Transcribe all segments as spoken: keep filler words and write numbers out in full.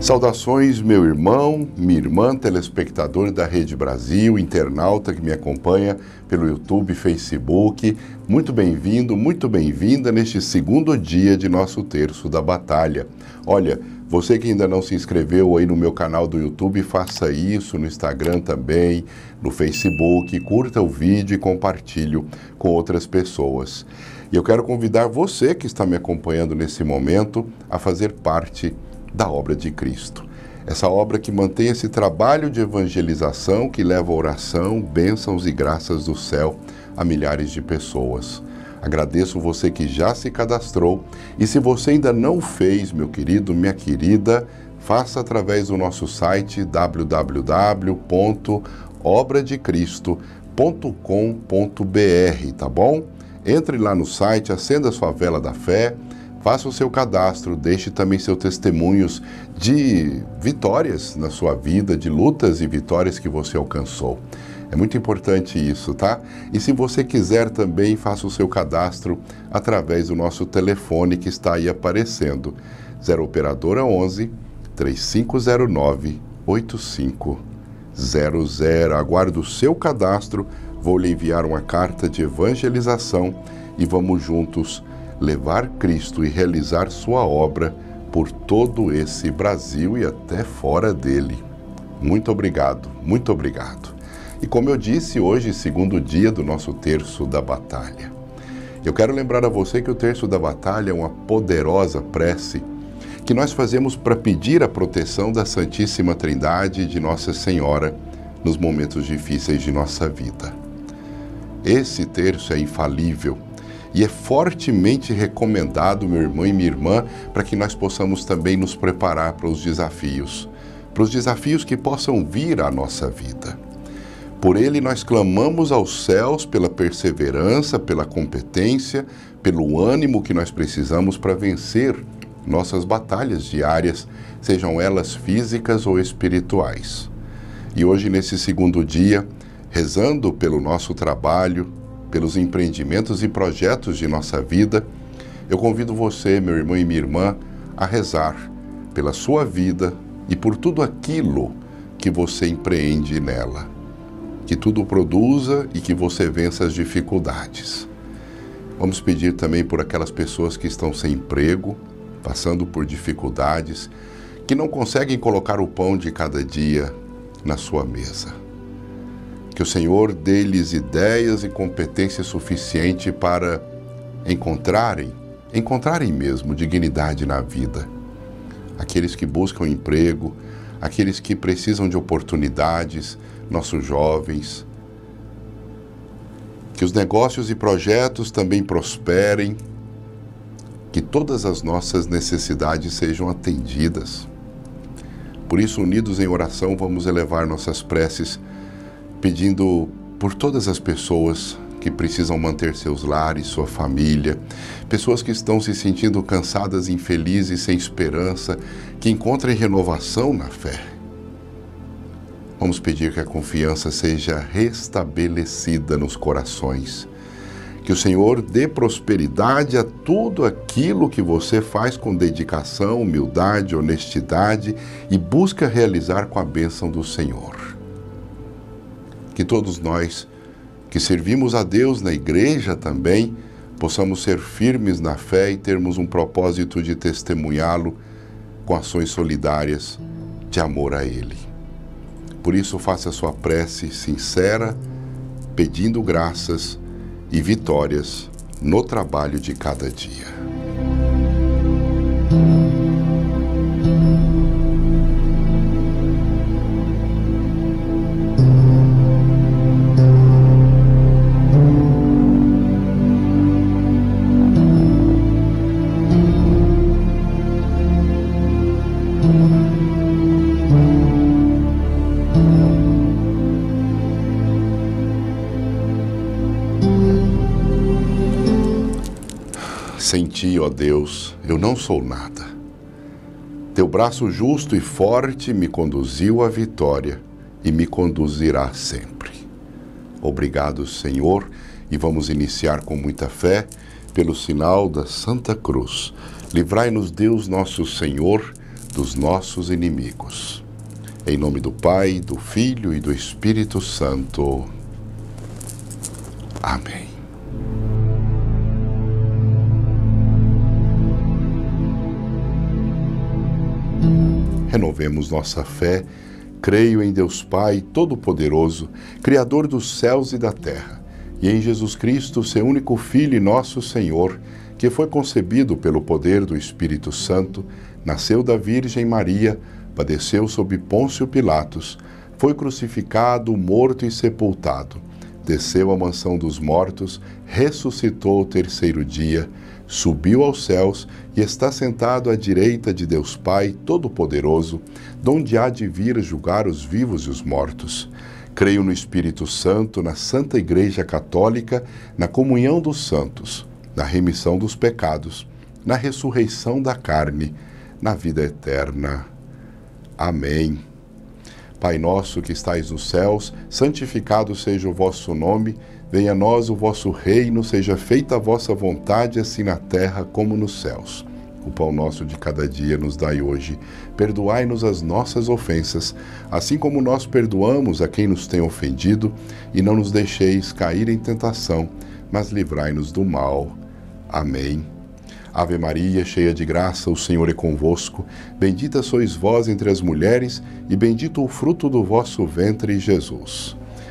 Saudações, meu irmão, minha irmã, telespectador da Rede Brasil, internauta que me acompanha pelo YouTube, Facebook. Muito bem-vindo, muito bem-vinda neste segundo dia de nosso Terço da Batalha. Olha, você que ainda não se inscreveu aí no meu canal do YouTube, faça isso, no Instagram também, no Facebook, curta o vídeo e compartilhe com outras pessoas. E eu quero convidar você que está me acompanhando nesse momento a fazer parte da obra de Cristo. Essa obra que mantém esse trabalho de evangelização que leva oração, bênçãos e graças do céu a milhares de pessoas. Agradeço você que já se cadastrou e se você ainda não fez, meu querido, minha querida, faça através do nosso site w w w ponto obra de cristo ponto com ponto b r, tá bom? Entre lá no site, acenda sua vela da fé, faça o seu cadastro, deixe também seus testemunhos de vitórias na sua vida, de lutas e vitórias que você alcançou. É muito importante isso, tá? E se você quiser também, faça o seu cadastro através do nosso telefone que está aí aparecendo. zero operadora onze, três cinco zero nove, oito cinco zero zero. Aguardo o seu cadastro, vou lhe enviar uma carta de evangelização e vamos juntos levar Cristo e realizar sua obra por todo esse Brasil e até fora dele. Muito obrigado, muito obrigado. E como eu disse, hoje, segundo dia do nosso Terço da Batalha. Eu quero lembrar a você que o Terço da Batalha é uma poderosa prece que nós fazemos para pedir a proteção da Santíssima Trindade e de Nossa Senhora nos momentos difíceis de nossa vida. Esse terço é infalível. E é fortemente recomendado, meu irmão e minha irmã, para que nós possamos também nos preparar para os desafios, para os desafios que possam vir à nossa vida. Por ele nós clamamos aos céus pela perseverança, pela competência, pelo ânimo que nós precisamos para vencer nossas batalhas diárias, sejam elas físicas ou espirituais. E hoje, nesse segundo dia, rezando pelo nosso trabalho, pelos empreendimentos e projetos de nossa vida, eu convido você, meu irmão e minha irmã, a rezar pela sua vida e por tudo aquilo que você empreende nela. Que tudo produza e que você vença as dificuldades. Vamos pedir também por aquelas pessoas que estão sem emprego, passando por dificuldades, que não conseguem colocar o pão de cada dia na sua mesa. Que o Senhor dê-lhes ideias e competência suficiente para encontrarem, encontrarem mesmo dignidade na vida. Aqueles que buscam emprego, aqueles que precisam de oportunidades, nossos jovens. Que os negócios e projetos também prosperem, que todas as nossas necessidades sejam atendidas. Por isso, unidos em oração, vamos elevar nossas preces pedindo por todas as pessoas que precisam manter seus lares, sua família, pessoas que estão se sentindo cansadas, infelizes, sem esperança, que encontrem renovação na fé. Vamos pedir que a confiança seja restabelecida nos corações, que o Senhor dê prosperidade a tudo aquilo que você faz com dedicação, humildade, honestidade e busca realizar com a bênção do Senhor. Que todos nós, que servimos a Deus na igreja também, possamos ser firmes na fé e termos um propósito de testemunhá-lo com ações solidárias de amor a Ele. Por isso, faça sua prece sincera, pedindo graças e vitórias no trabalho de cada dia. Sem ti, ó Deus, eu não sou nada. Teu braço justo e forte me conduziu à vitória e me conduzirá sempre. Obrigado, Senhor, e vamos iniciar com muita fé pelo sinal da Santa Cruz. Livrai-nos, Deus nosso Senhor, dos nossos inimigos. Em nome do Pai, do Filho e do Espírito Santo. Amém. Renovemos nossa fé. Creio em Deus Pai Todo-Poderoso, Criador dos céus e da terra, e em Jesus Cristo, seu único Filho e nosso Senhor, que foi concebido pelo poder do Espírito Santo, nasceu da Virgem Maria, padeceu sob Pôncio Pilatos, foi crucificado, morto e sepultado, desceu à mansão dos mortos, ressuscitou ao terceiro dia, subiu aos céus e está sentado à direita de Deus Pai Todo-Poderoso, donde há de vir julgar os vivos e os mortos. Creio no Espírito Santo, na Santa Igreja Católica, na comunhão dos santos, na remissão dos pecados, na ressurreição da carne, na vida eterna. Amém. Pai nosso que estais nos céus, santificado seja o vosso nome, venha a nós o vosso reino, seja feita a vossa vontade, assim na terra como nos céus. O pão nosso de cada dia nos dai hoje, perdoai-nos as nossas ofensas, assim como nós perdoamos a quem nos tem ofendido, e não nos deixeis cair em tentação, mas livrai-nos do mal. Amém. Ave Maria, cheia de graça, o Senhor é convosco. Bendita sois vós entre as mulheres, e bendito o fruto do vosso ventre, Jesus.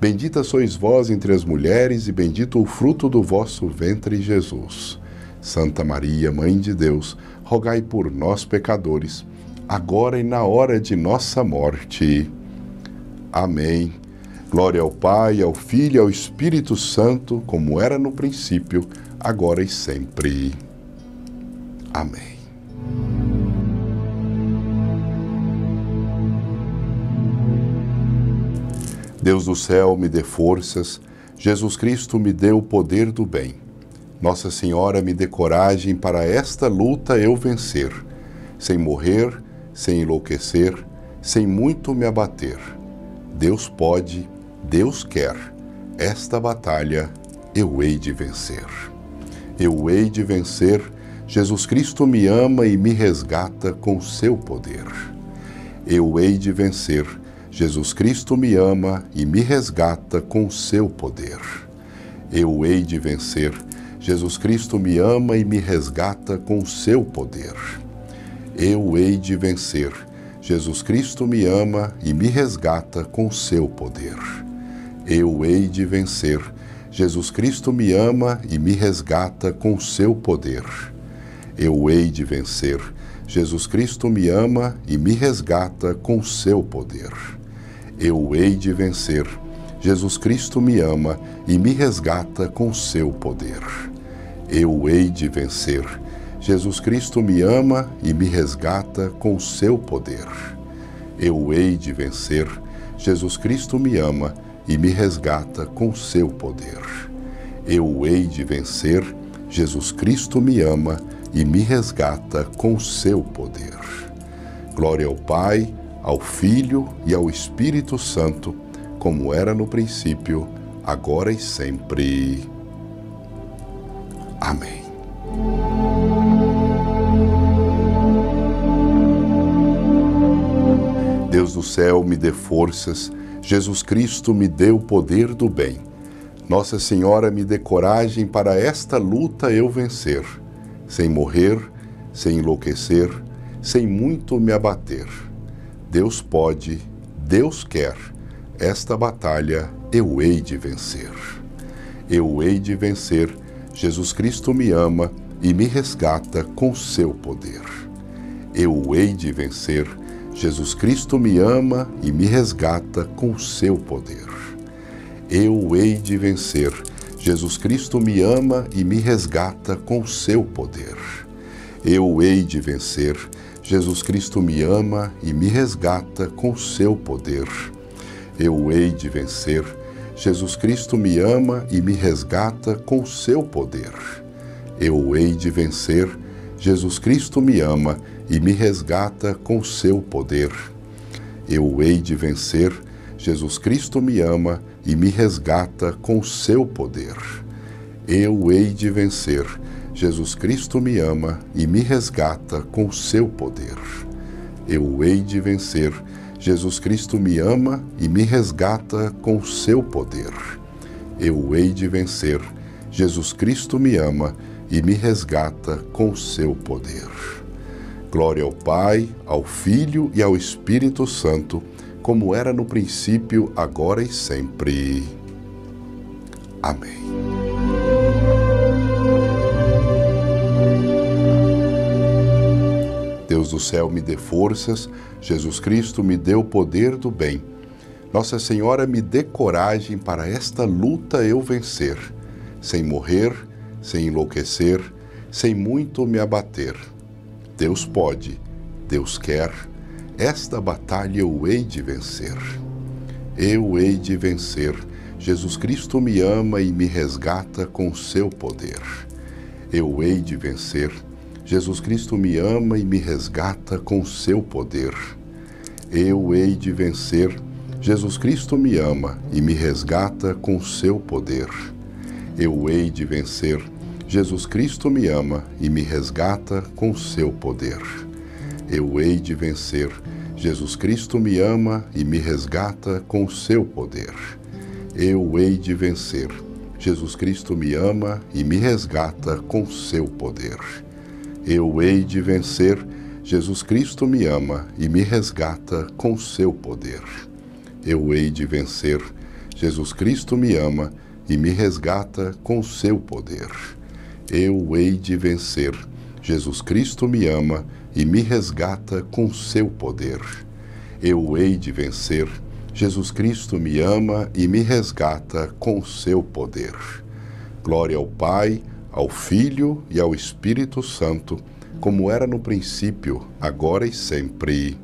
Bendita sois vós entre as mulheres, e bendito o fruto do vosso ventre, Jesus. Santa Maria, Mãe de Deus, rogai por nós, pecadores, agora e na hora de nossa morte. Amém. Glória ao Pai, ao Filho e ao Espírito Santo, como era no princípio, agora e sempre. Amém. Deus do céu, me dê forças. Jesus Cristo me dê o poder do bem. Nossa Senhora, me dê coragem para esta luta eu vencer, sem morrer, sem enlouquecer, sem muito me abater. Deus pode, Deus quer. Esta batalha eu hei de vencer. Eu hei de vencer. Jesus Cristo me ama e me resgata com seu poder. Eu hei de vencer. Jesus Cristo me ama e me resgata com seu poder. Eu hei de vencer. Jesus Cristo me ama e me resgata com seu poder. Eu hei de vencer. Jesus Cristo me ama e me resgata com seu poder. Eu hei de vencer. Jesus Cristo me ama e me resgata com seu poder. Eu hei de vencer. Jesus Cristo me ama e me resgata com seu poder. Eu hei de vencer. Jesus Cristo me ama e me resgata com seu poder. Eu hei de vencer. Jesus Cristo me ama e me resgata com seu poder. Eu hei de vencer. Jesus Cristo me ama e me resgata com seu poder. Eu hei de vencer. Jesus Cristo me ama e me resgata com seu poder. Glória ao Pai, ao Filho e ao Espírito Santo, como era no princípio, agora e sempre. Amém. Deus do céu, me dê forças. Jesus Cristo me dê o poder do bem. Nossa Senhora, me dê coragem para esta luta eu vencer, sem morrer, sem enlouquecer, sem muito me abater. Deus pode, Deus quer. Esta batalha eu hei de vencer. Eu hei de vencer. Jesus Cristo me ama e me resgata com seu poder. Eu hei de vencer. Jesus Cristo me ama e me resgata com seu poder. Eu hei de vencer. Jesus Cristo me ama e me resgata com seu poder. Eu hei de vencer. Jesus Cristo me ama e me resgata com o seu poder. Eu o hei de vencer. Jesus Cristo me ama e me resgata com o seu poder. Eu o hei de vencer. Jesus Cristo me ama e me resgata com o seu poder. Eu o hei de vencer. Jesus Cristo me ama e me resgata com o seu poder. Eu o hei de vencer. Jesus Cristo me ama e me resgata com o seu poder. Eu o hei de vencer. Jesus Cristo me ama e me resgata com o seu poder. Eu o hei de vencer. Jesus Cristo me ama e me resgata com o seu poder. Glória ao Pai, ao Filho e ao Espírito Santo, como era no princípio, agora e sempre. Amém. Deus do céu me dê forças, Jesus Cristo me dê o poder do bem. Nossa Senhora me dê coragem para esta luta eu vencer, sem morrer, sem enlouquecer, sem muito me abater. Deus pode, Deus quer, esta batalha eu hei de vencer. Eu hei de vencer, Jesus Cristo me ama e me resgata com o seu poder. Eu hei de vencer, Jesus Cristo me ama e me resgata com o seu poder. Eu hei de vencer. Jesus Cristo me ama e me resgata com o seu poder. Eu hei de vencer. Jesus Cristo me ama e me resgata com o seu poder. Eu hei de vencer. Jesus Cristo me ama e me resgata com o seu poder. Eu hei de vencer. Jesus Cristo me ama e me resgata com o seu poder. Eu hei de vencer, Jesus Cristo me ama e me resgata com o seu poder. Eu hei de vencer, Jesus Cristo me ama e me resgata com o seu poder. Eu hei de vencer, Jesus Cristo me ama e me resgata com o seu poder. Eu hei de vencer, Jesus Cristo me ama e me resgata com o seu poder. Glória ao Pai, ao Filho e ao Espírito Santo, como era no princípio, agora e sempre.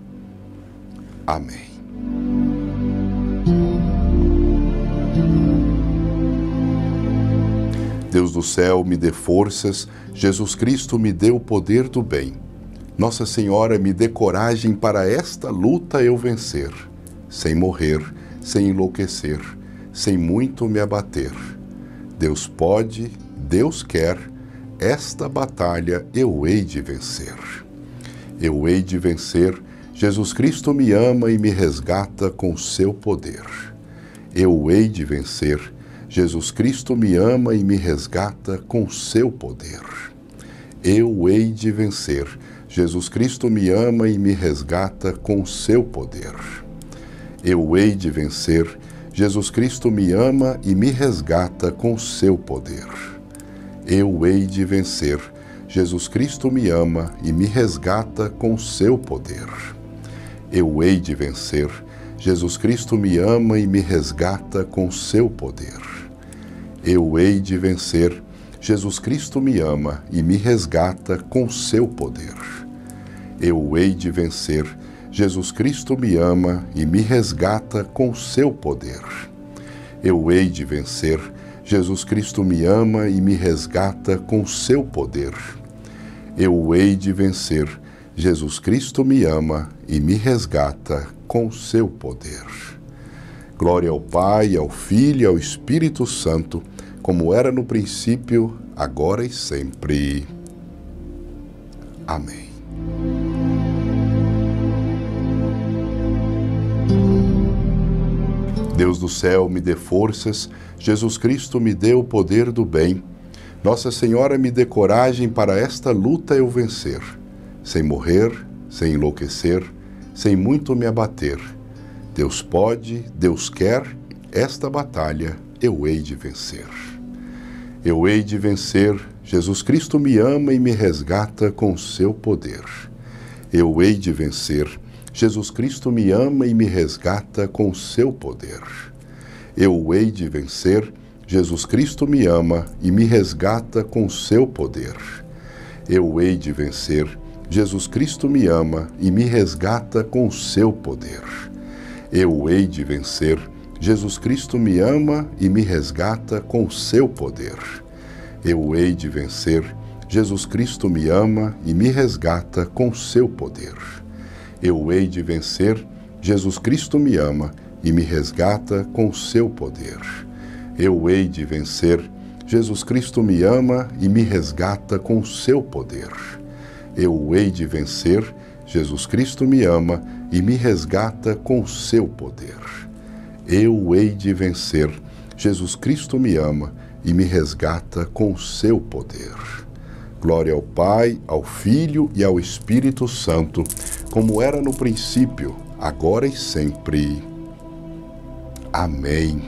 Amém. Deus do céu, me dê forças, Jesus Cristo me dê o poder do bem. Nossa Senhora, me dê coragem para esta luta eu vencer, sem morrer, sem enlouquecer, sem muito me abater. Deus pode, Deus quer, esta batalha eu hei de vencer. Eu hei de vencer, Jesus Cristo me ama e me resgata com o seu poder. Eu hei de vencer, Jesus Cristo me ama e me resgata com o seu poder. Eu hei de vencer, Jesus Cristo me ama e me resgata com o seu poder. Eu hei de vencer, Jesus Cristo me ama e me resgata com o seu poder. Eu hei de vencer. Jesus Cristo me ama e me resgata com o seu poder. Eu hei de vencer. Jesus Cristo me ama e me resgata com o seu poder. Eu hei de vencer. Jesus Cristo me ama e me resgata com o seu poder. Eu hei de vencer. Jesus Cristo me ama e me resgata com o seu poder. Eu hei de vencer. Jesus Cristo me ama e me resgata com o seu poder. Eu hei de vencer. Jesus Cristo me ama e me resgata com o seu poder. Glória ao Pai, ao Filho e ao Espírito Santo, como era no princípio, agora e sempre. Amém. Deus do céu, me dê forças, Jesus Cristo me dê o poder do bem. Nossa Senhora, me dê coragem para esta luta eu vencer, sem morrer, sem enlouquecer, sem muito me abater. Deus pode, Deus quer, esta batalha eu hei de vencer. Eu hei de vencer, Jesus Cristo me ama e me resgata com o seu poder. Eu hei de vencer, Jesus Cristo me ama e me resgata com o seu poder. Eu hei de vencer. Jesus Cristo me ama e me resgata com o seu poder. Eu hei de vencer. Jesus Cristo me ama e me resgata com o seu poder. Eu o hei de vencer. Jesus Cristo me ama e me resgata com o seu poder. Eu o hei de vencer. Jesus Cristo me ama e me resgata com o seu poder. Eu o hei de vencer. Jesus Cristo me ama e me resgata com o seu poder. Eu o hei de vencer. Jesus Cristo me ama e me resgata com o seu poder. Eu o hei de vencer. Jesus Cristo me ama e me resgata com o seu poder. Eu o hei de vencer. Jesus Cristo me ama e me resgata com o seu poder. Glória ao Pai, ao Filho e ao Espírito Santo, como era no princípio, agora e sempre. Amém.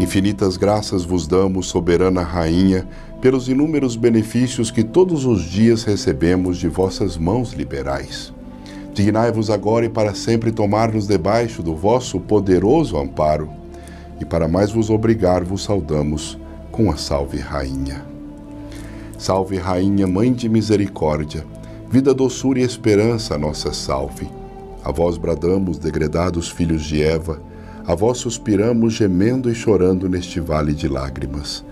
Infinitas graças vos damos, soberana Rainha, pelos inúmeros benefícios que todos os dias recebemos de vossas mãos liberais. Dignai-vos agora e para sempre tomar-nos debaixo do vosso poderoso amparo. E para mais vos obrigar, vos saudamos com a Salve Rainha. Salve Rainha, Mãe de Misericórdia, vida, doçura e esperança, nossa salve. A vós bradamos, degredados filhos de Eva, a vós suspiramos, gemendo e chorando neste vale de lágrimas.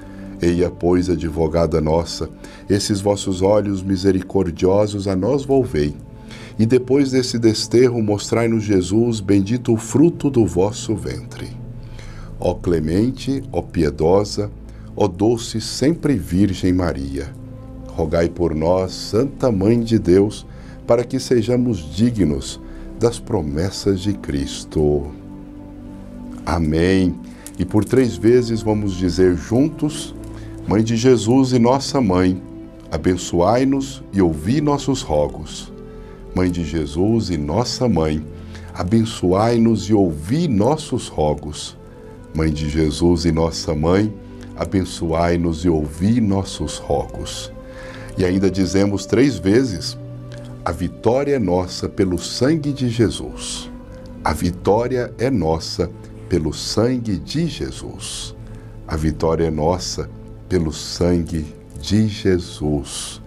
Eia, pois, advogada nossa, esses vossos olhos misericordiosos a nós volvei, e depois desse desterro mostrai-nos Jesus, bendito o fruto do vosso ventre. Ó clemente, ó piedosa, ó doce sempre Virgem Maria, rogai por nós, Santa Mãe de Deus, para que sejamos dignos das promessas de Cristo. Amém. E por três vezes vamos dizer juntos: Mãe de Jesus e Nossa Mãe, abençoai-nos e ouvi nossos rogos. Mãe de Jesus e Nossa Mãe, abençoai-nos e ouvi nossos rogos. Mãe de Jesus e Nossa Mãe, abençoai-nos e ouvi nossos rogos. E ainda dizemos três vezes: a vitória é nossa pelo sangue de Jesus. A vitória é nossa pelo sangue de Jesus. A vitória é nossa pelo sangue de Jesus.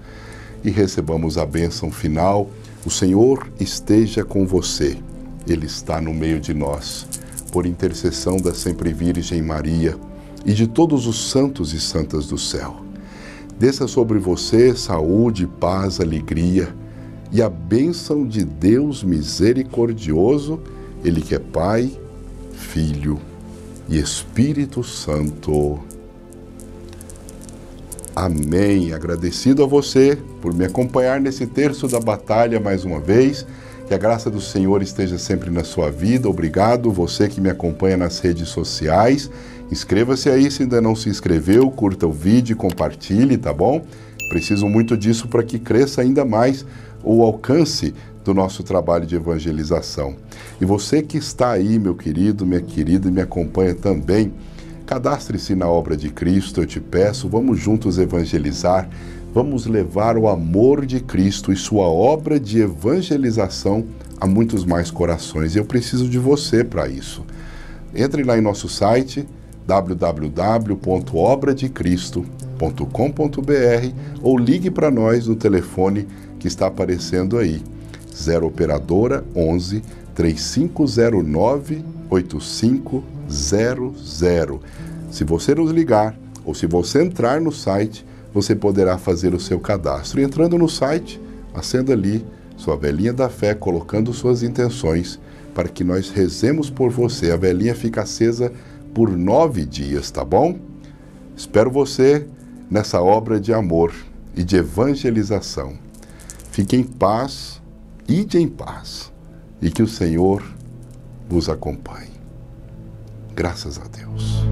E recebamos a bênção final. O Senhor esteja com você. Ele está no meio de nós. Por intercessão da sempre Virgem Maria e de todos os santos e santas do céu, desça sobre você saúde, paz, alegria e a bênção de Deus misericordioso, Ele que é Pai, Filho e Espírito Santo. Amém. Agradecido a você por me acompanhar nesse terço da batalha mais uma vez. Que a graça do Senhor esteja sempre na sua vida. Obrigado, você que me acompanha nas redes sociais. Inscreva-se aí se ainda não se inscreveu, curta o vídeo e compartilhe, tá bom? Preciso muito disso para que cresça ainda mais o alcance do nosso trabalho de evangelização. E você que está aí, meu querido, minha querida, e me acompanha também, cadastre-se na obra de Cristo, eu te peço, vamos juntos evangelizar. Vamos levar o amor de Cristo e sua obra de evangelização a muitos mais corações. E eu preciso de você para isso. Entre lá em nosso site w w w ponto obra de cristo ponto com ponto b r ou ligue para nós no telefone que está aparecendo aí, zero operadora onze, três cinco zero nove, oito cinco zero zero. Se você nos ligar ou se você entrar no site, você poderá fazer o seu cadastro. E entrando no site, acenda ali sua velinha da fé, colocando suas intenções para que nós rezemos por você. A velinha fica acesa por nove dias, tá bom? Espero você nessa obra de amor e de evangelização. Fique em paz, ide em paz e que o Senhor vos acompanhe. Graças a Deus.